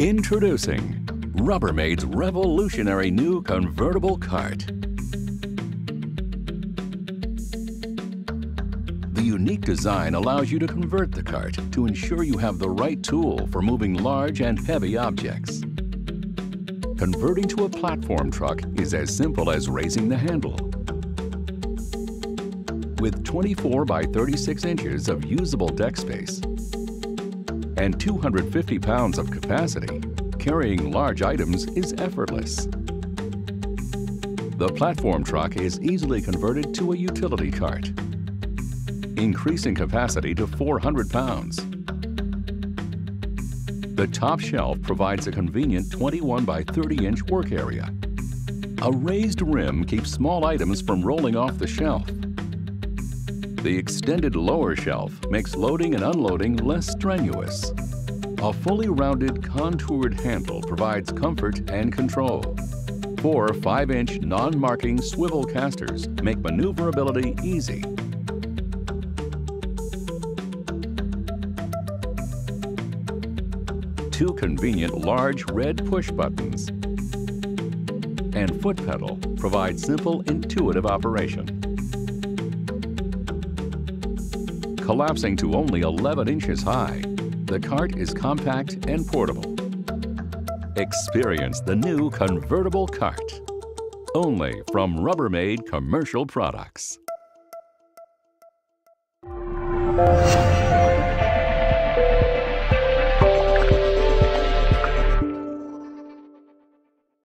Introducing Rubbermaid's revolutionary new convertible cart. The unique design allows you to convert the cart to ensure you have the right tool for moving large and heavy objects. Converting to a platform truck is as simple as raising the handle. With 24 by 36 inches of usable deck space, and 250 pounds of capacity, carrying large items is effortless. The platform truck is easily converted to a utility cart, increasing capacity to 400 pounds. The top shelf provides a convenient 21 by 30 inch work area. A raised rim keeps small items from rolling off the shelf. The extended lower shelf makes loading and unloading less strenuous. A fully rounded, contoured handle provides comfort and control. 4 5-inch non-marking swivel casters make maneuverability easy. Two convenient large red push buttons and foot pedal provide simple, intuitive operation. Collapsing to only 11 inches high, the cart is compact and portable. Experience the new convertible cart, only from Rubbermaid Commercial Products.